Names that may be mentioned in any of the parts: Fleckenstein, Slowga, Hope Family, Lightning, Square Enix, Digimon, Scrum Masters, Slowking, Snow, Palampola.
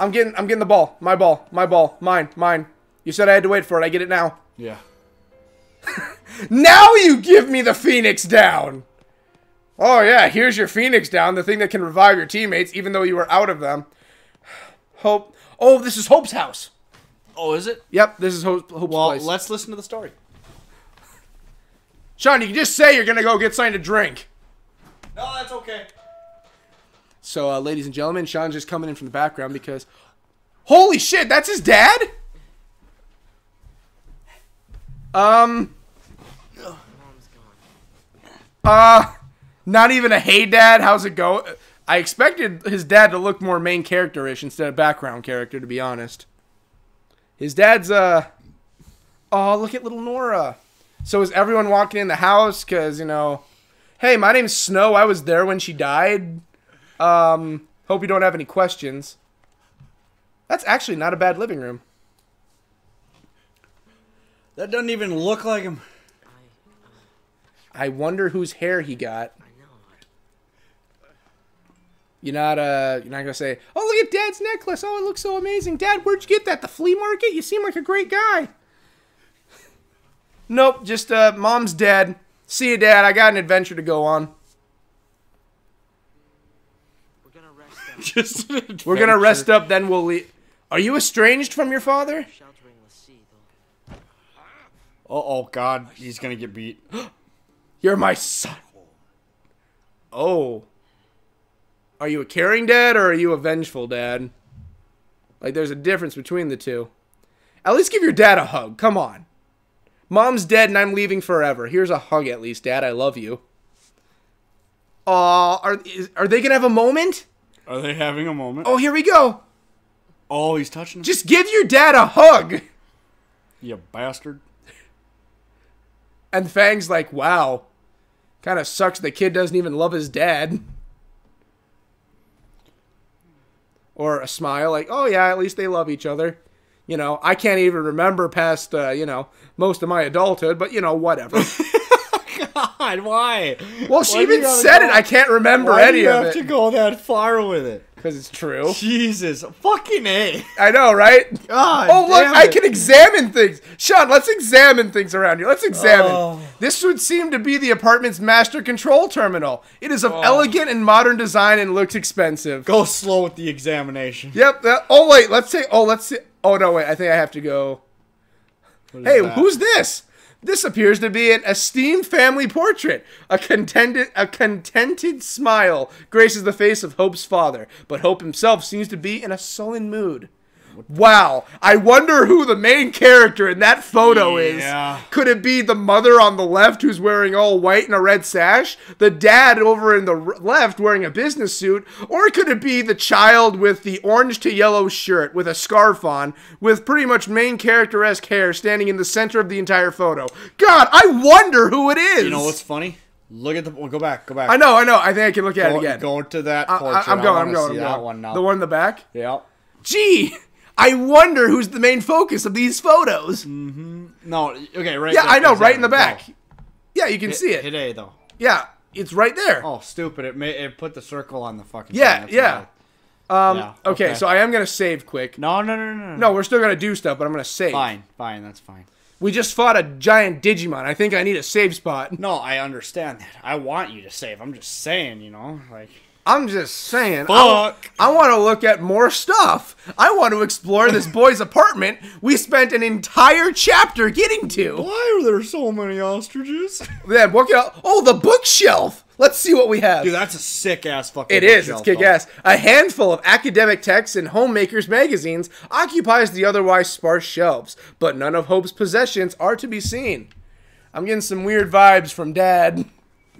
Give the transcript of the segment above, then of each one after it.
I'm getting the ball. My ball. My ball. Mine. You said I had to wait for it. I get it now. Yeah. Now you give me the Phoenix Down. Oh, yeah. Here's your Phoenix Down. The thing that can revive your teammates, even though you were out of them. Hope. Oh, this is Hope's house. Oh, is it? Yep. This is Hope's place. Well, let's listen to the story. Sean, you can just say you're going to go get something to drink. No, that's okay. So, ladies and gentlemen, Sean's just coming in from the background because... Holy shit, that's his dad? Not even a hey dad, how's it go? I expected his dad to look more main character-ish instead of background character, to be honest. His dad's, oh, look at little Nora. So is everyone walking in the house? Because, you know... Hey, my name's Snow. I was there when she died. Hope you don't have any questions. That's actually not a bad living room. That doesn't even look like him. I wonder whose hair he got. I know. You're not gonna say, "Oh, look at Dad's necklace. Oh, it looks so amazing. Dad, where'd you get that? The flea market? You seem like a great guy." Nope, just, Mom's dead. See you, Dad. I got an adventure to go on. We're gonna rest up, then we'll leave. Are you estranged from your father? Oh God, he's gonna get beat. You're my son. Oh, are you a caring dad or are you a vengeful dad? Like, there's a difference between the two. At least give your dad a hug. Come on. Mom's dead and I'm leaving forever. Here's a hug, at least, Dad. I love you. Aw, are they gonna have a moment? Are they having a moment? Oh, here we go. Oh, he's touching him. Just give your dad a hug. You bastard. And Fang's like, wow. Kind of sucks the kid doesn't even love his dad. Or a smile like, oh, yeah, at least they love each other. You know, I can't even remember past, you know, most of my adulthood, but, you know, whatever. God, why? Well, she even said it. I can't remember any of it. Why do you have to go that far with it? Because it's true. Jesus. Fucking A. I know, right? God, oh, look, I can examine things. Sean, let's examine things around here. Let's examine. Oh. This would seem to be the apartment's master control terminal. It is of elegant and modern design and looks expensive. Go slow with the examination. Yep. Oh, wait. Let's see. Oh, let's see. Oh, no, wait. I think I have to go. Hey, who's this? This appears to be an esteemed family portrait. A contented smile graces the face of Hope's father, but Hope himself seems to be in a sullen mood. Wow, I wonder who the main character in that photo is. Could it be the mother on the left who's wearing all white and a red sash? The dad over in the left wearing a business suit? Or could it be the child with the orange to yellow shirt with a scarf on with pretty much main character-esque hair standing in the center of the entire photo? God, I wonder who it is! You know what's funny? Look at the... Go back. I know. I think I can look at it again. Go to that portrait. I'm going. That one now. The one in the back? Yeah. Gee! I wonder who's the main focus of these photos. Mm-hmm. No, okay, right. Yeah, there, I know, exactly. Right in the back. No. Yeah, you can see it. Hit A though. Yeah, it's right there. Oh, stupid! It put the circle on the fucking. Yeah, thing. Yeah. Okay, so I am gonna save quick. No. No, we're still gonna do stuff, but I'm gonna save. Fine, that's fine. We just fought a giant Digimon. I think I need a save spot. No, I understand that. I want you to save. I'm just saying, you know, like. I'm just saying, I want to look at more stuff. I want to explore this boy's apartment we spent an entire chapter getting to. Why are there so many ostriches? Then look at, oh, the bookshelf. Let's see what we have. Dude, that's a sick-ass fucking bookshelf. It is. It's kick-ass. A handful of academic texts and homemakers' magazines occupies the otherwise sparse shelves, but none of Hope's possessions are to be seen. I'm getting some weird vibes from Dad.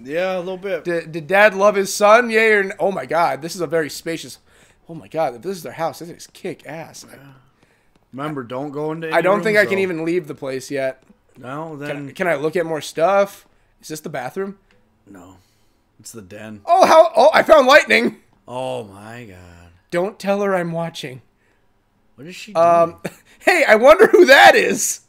Yeah, a little bit. Did Dad love his son? Yay or no? Oh my God, this is a very spacious. Oh my God, if this is their house, this is kick ass. Yeah. Remember, don't go into. I don't think I can even leave the place yet. No, then can I look at more stuff? Is this the bathroom? No, it's the den. Oh how? Oh, I found Lightning. Oh my God! Don't tell her I'm watching. What is she doing? Hey, I wonder who that is.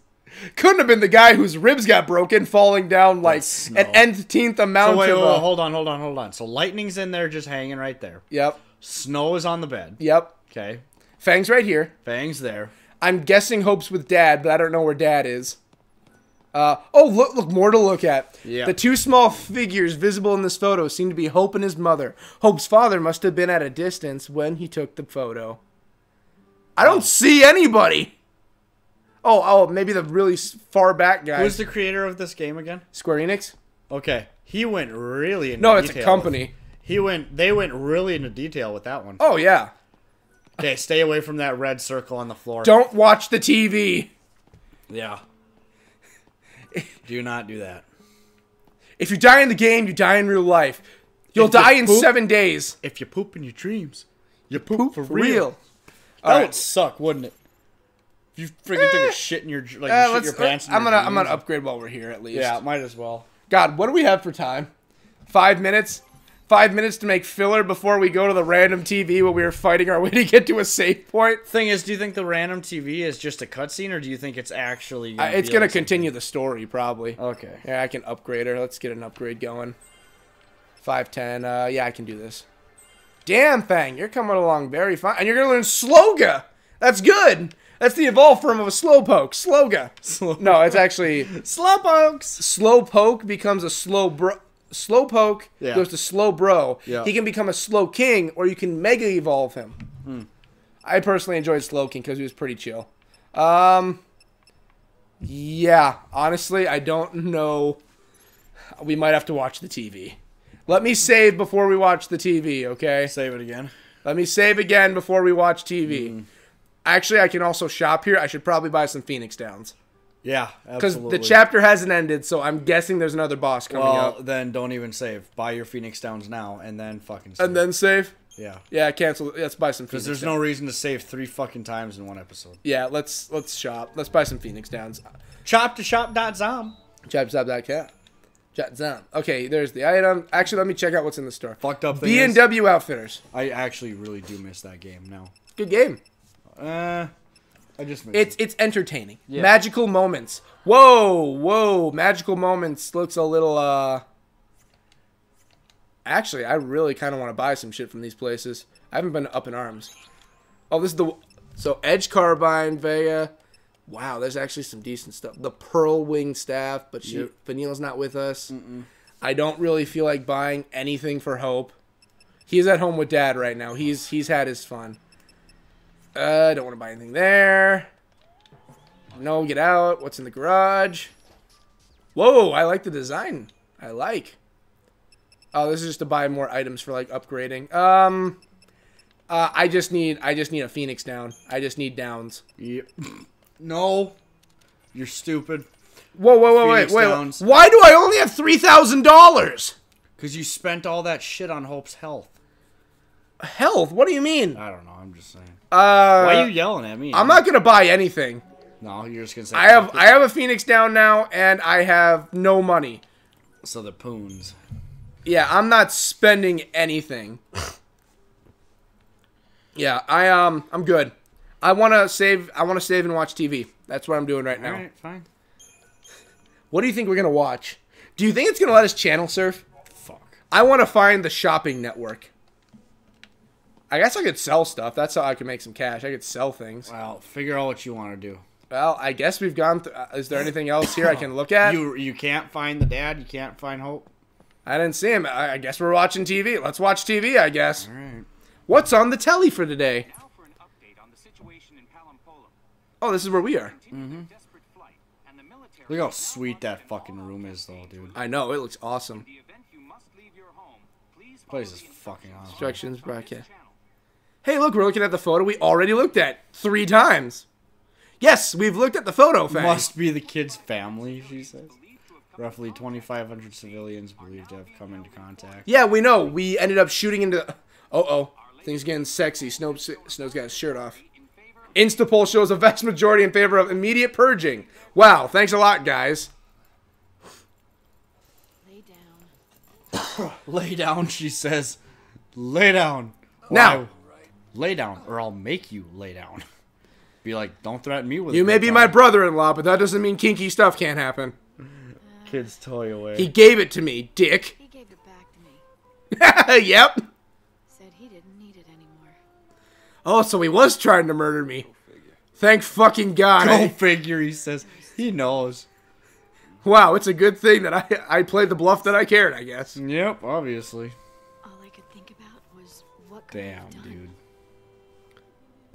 Couldn't have been the guy whose ribs got broken falling down like an nth-teenth amount of... So wait, hold on. So Lightning's in there just hanging right there. Yep. Snow is on the bed. Yep. Okay. Fang's right here. Fang's there. I'm guessing Hope's with Dad, but I don't know where Dad is. Oh, look, more to look at. Yeah. The two small figures visible in this photo seem to be Hope and his mother. Hope's father must have been at a distance when he took the photo. I don't see anybody. Oh, maybe the really far back guy. Who's the creator of this game again? Square Enix. Okay, he went really into detail. No, it's a company. They went really into detail with that one. Oh yeah. Okay, stay away from that red circle on the floor. Don't watch the TV. Yeah. Do not do that. If you die in the game, you die in real life. You'll die in 7 days. If you poop in your dreams, you poop for real. That would suck, wouldn't it? You freaking took a shit in your pants. I'm gonna upgrade while we're here at least. Yeah, might as well. God, what do we have for time? 5 minutes. 5 minutes to make filler before we go to the random TV where we were fighting our way to get to a save point. Thing is, do you think the random TV is just a cutscene, or do you think it's actually? It's gonna continue the story, probably. Okay. Yeah, I can upgrade her. Let's get an upgrade going. 5, 10. Yeah, I can do this. Damn, Fang, you're coming along very fine, and you're gonna learn Slowga. That's good. That's the evolved form of a slowpoke. Slowga. No, it's actually slowpokes. Slowpoke becomes a slow bro. Slowpoke goes to slow bro. Yeah. He can become a Slowking, or you can mega evolve him. Hmm. I personally enjoyed Slowking because he was pretty chill. Yeah, honestly, I don't know. We might have to watch the TV. Let me save before we watch the TV, okay? Save it again. Let me save again before we watch TV. Mm. Actually, I can also shop here. I should probably buy some Phoenix Downs. Yeah, absolutely. Because the chapter hasn't ended, so I'm guessing there's another boss coming up. Well, then don't even save. Buy your Phoenix Downs now, and then fucking save. And then save? Yeah. Yeah, cancel. Let's buy some Phoenix Downs. Because there's no reason to save 3 fucking times in 1 episode. Yeah, let's shop. Let's buy some Phoenix Downs. Chop to shop.zom. Chop to shop.cat. Okay, there's the item. Actually, let me check out what's in the store. Fucked up thing is B&W Outfitters. I actually really do miss that game now. Good game. I just it's entertaining. Yeah. Magical Moments. Whoa, Magical Moments looks a little Actually, I really kind of want to buy some shit from these places. I haven't been up in arms. Oh, this is the Edge Carbine Vega. Wow, there's actually some decent stuff. The Pearl Wing Staff, but Vanille's not with us. Mm-mm. I don't really feel like buying anything for Hope. He's at home with Dad right now. He's had his fun. I don't want to buy anything there. No, get out. What's in the garage? Whoa, I like the design. I like. Oh, this is just to buy more items for like upgrading. I just need a Phoenix Down. I just need downs. Yep. No, you're stupid. Whoa, wait. Why do I only have $3,000? Because you spent all that shit on Hope's health. Health? What do you mean? I don't know. I'm just saying. Why are you yelling at me? I'm not gonna buy anything. No, you're just gonna say. I have a Phoenix Down now, and I have no money. So the poons. Yeah, I'm not spending anything. Yeah, I'm good. I want to save and watch TV. That's what I'm doing right now. All right, fine. What do you think we're gonna watch? Do you think it's gonna let us channel surf? Fuck. I want to find the shopping network. I guess I could sell stuff. That's how I could make some cash. I could sell things. Well, figure out what you want to do. Well, I guess we've gone through. Is there anything else here I can look at? You can't find the dad. You can't find Hope. I didn't see him. I guess we're watching TV. Let's watch TV, I guess. All right. What's on the telly for today? Now for an update on the situation in Palampola. Oh, this is where we are. Mm-hmm. Look how sweet that fucking room is, though, dude. I know. It looks awesome. This place is fucking awesome. Instructions broadcast. Hey, look, we're looking at the photo we already looked at 3 times. Yes, we've looked at the photo, Fang. Must be the kid's family, she says. Roughly 2,500 civilians believed to have come into contact. Yeah, we know. We ended up shooting into... Uh-oh. Things getting sexy. Snow's got his shirt off. Instapoll shows a vast majority in favor of immediate purging. Wow, thanks a lot, guys. Lay down. Lay down, she says. Lay down. Now... Wow. Lay down, or I'll make you lay down. Be like, don't threaten me with it. You may be my brother-in-law, but that doesn't mean kinky stuff can't happen. Kid's toy away. He gave it to me, dick. He gave it back to me. Yep. Said he didn't need it anymore. Oh, so he was trying to murder me. Thank fucking God. Go figure, he says. He knows. Wow, it's a good thing that I played the bluff that I cared, I guess. Yep, obviously. All I could think about was what could I have done. Damn,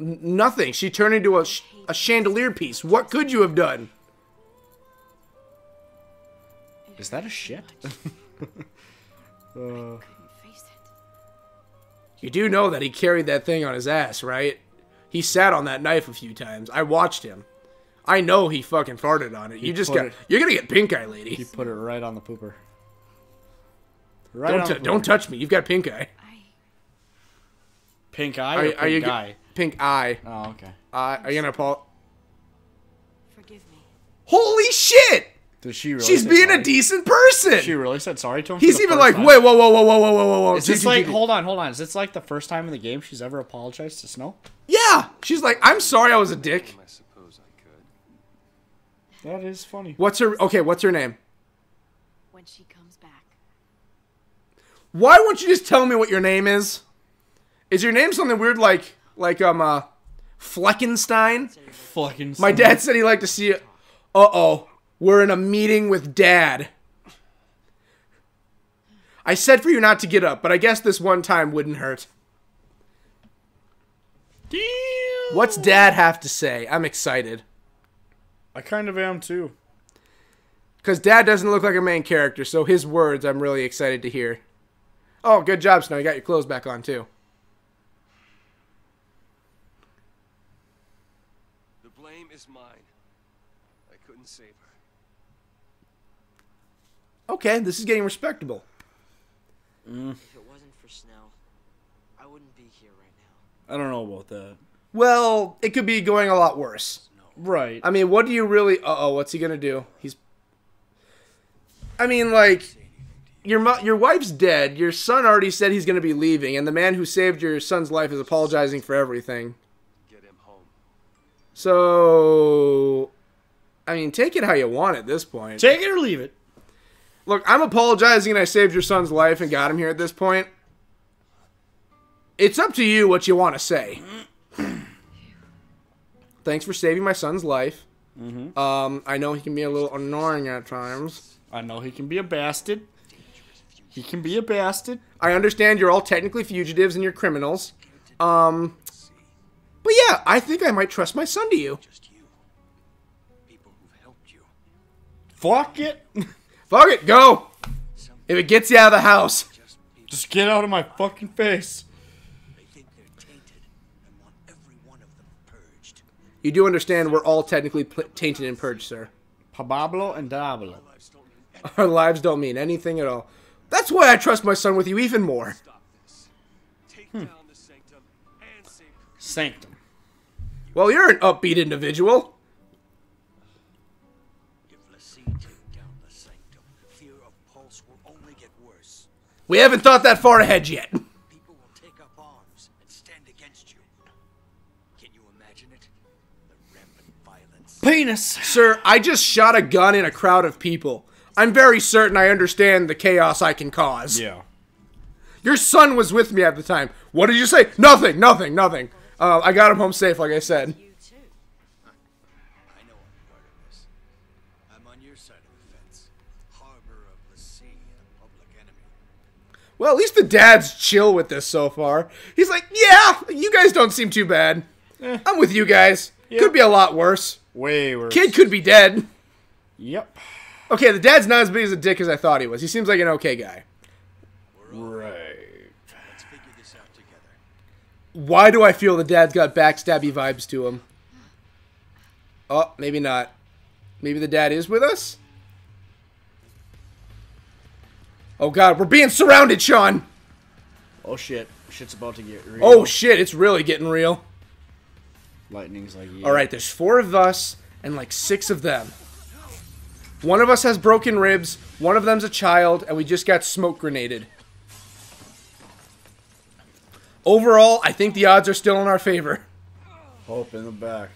dude. Nothing. She turned into a chandelier piece. What could you have done? Is that a shit? You do know that he carried that thing on his ass, right? He sat on that knife a few times. I watched him. I know he fucking farted on it. You just got... You're gonna get pink eye, lady. You put it right on the pooper. Right on the pooper. Don't touch me. You've got pink eye. Pink eye or pink guy? Pink eye. Oh, okay. Are you gonna Paul? Forgive me. Holy shit! Does she really? She's being a decent person. She really said sorry to him. He's even like, wait, whoa, whoa, whoa, whoa, whoa, whoa, whoa. Is this like, hold on, hold on? Is this like the first time in the game she's ever apologized to Snow? Yeah, she's like, I'm sorry, I was a dick. I suppose I could. That is funny. What's her? Okay, what's her name? When she comes back. Why won't you just tell me what your name is? Is your name something weird like Fleckenstein? Fleckenstein. My dad said he liked to see it. Uh-oh. We're in a meeting with Dad. I said for you not to get up, but I guess this one time wouldn't hurt. Damn. What's Dad have to say? I'm excited. I kind of am too. Because Dad doesn't look like a main character, so his words I'm really excited to hear. Oh, good job, Snow. You got your clothes back on too. The blame is mine. I couldn't save her. Okay, this is getting respectable. Mm. If it wasn't for Snow, I wouldn't be here right now. I don't know about that. Well, it could be going a lot worse. Right. I mean, what do you really... Uh-oh, what's he gonna do? He's... I mean, like... Your wife's dead. Your son already said he's gonna be leaving. And the man who saved your son's life is apologizing for everything. Get him home. So... I mean, take it how you want at this point. Take it or leave it. Look, I'm apologizing and I saved your son's life and got him here at this point. It's up to you what you want to say. Thanks for saving my son's life. Mm-hmm. I know he can be a little annoying at times. I know he can be a bastard. He can be a bastard. I understand you're all technically fugitives and you're criminals. But yeah, I think I might trust my son to you. Fuck it. Fuck it, go! If it gets you out of the house. Just get out of my fucking face. You do understand we're all technically tainted and purged, sir. Pablo and Diablo. Our lives don't mean anything at all. That's why I trust my son with you even more. Hmm. Sanctum. Well, you're an upbeat individual. We haven't thought that far ahead yet. People will take up arms and stand against you. Can you imagine it? The rampant violence. Penis! Sir, I just shot a gun in a crowd of people. I'm very certain I understand the chaos I can cause. Yeah. Your son was with me at the time. What did you say? Nothing, nothing, nothing. I got him home safe, like I said. You too. I know I'm part of this. I'm on your side of the fence. Harbor of the sea and a public enemy. Well, at least the dad's chill with this so far. He's like, yeah, you guys don't seem too bad. Eh. I'm with you guys. Yep. Could be a lot worse. Way worse. Kid could be dead. Yep. Okay, the dad's not as big as a dick as I thought he was. He seems like an okay guy. Right. Let's figure this out together. Why do I feel the dad's got backstabby vibes to him? Oh, maybe not. Maybe the dad is with us? Oh god, we're being surrounded, Sean! Oh shit. Shit's about to get real. Oh shit, it's really getting real. Lightning's like, yeah. Alright, there's 4 of us and like 6 of them. One of us has broken ribs, one of them's a child, and we just got smoke grenaded. Overall, I think the odds are still in our favor. Hope in the back.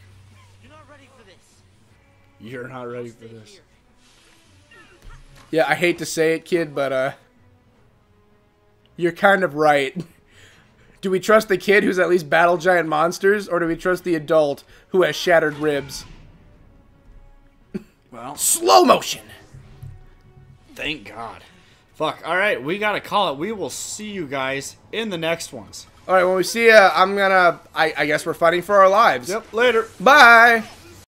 You're not ready for this. You're not ready for this. Yeah, I hate to say it, kid, but, you're kind of right. Do we trust the kid who's at least battled giant monsters, or do we trust the adult who has shattered ribs? Well, slow motion! Thank God. Fuck. Alright, we gotta call it. We will see you guys in the next ones. Alright, when we see ya, I guess we're fighting for our lives. Yep, later. Bye!